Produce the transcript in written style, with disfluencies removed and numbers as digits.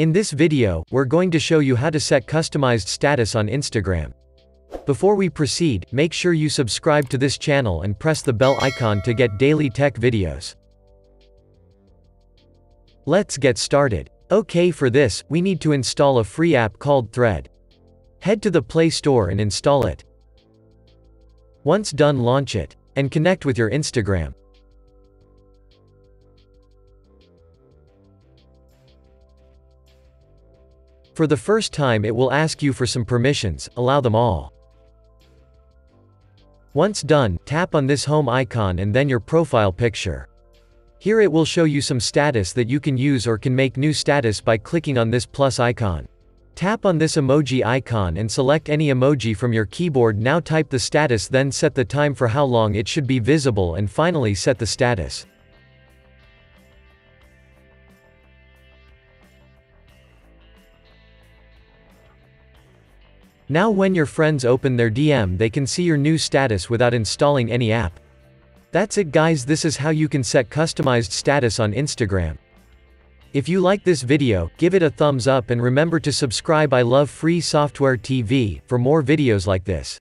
In this video, we're going to show you how to set customized status on Instagram. Before we proceed, make sure you subscribe to this channel and press the bell icon to get daily tech videos. Let's get started. Okay, for this, we need to install a free app called Thread. Head to the Play Store and install it. Once done, launch it and connect with your Instagram. For the first time, it will ask you for some permissions. Allow them all. Once done, tap on this home icon and then your profile picture. Here it will show you some status that you can use or can make new status by clicking on this plus icon. Tap on this emoji icon and select any emoji from your keyboard. Now type the status, then set the time for how long it should be visible, and finally set the status. Now when your friends open their DM, they can see your new status without installing any app. That's it, guys. This is how you can set customized status on Instagram. If you like this video, give it a thumbs up and remember to subscribe. I love free software TV for more videos like this.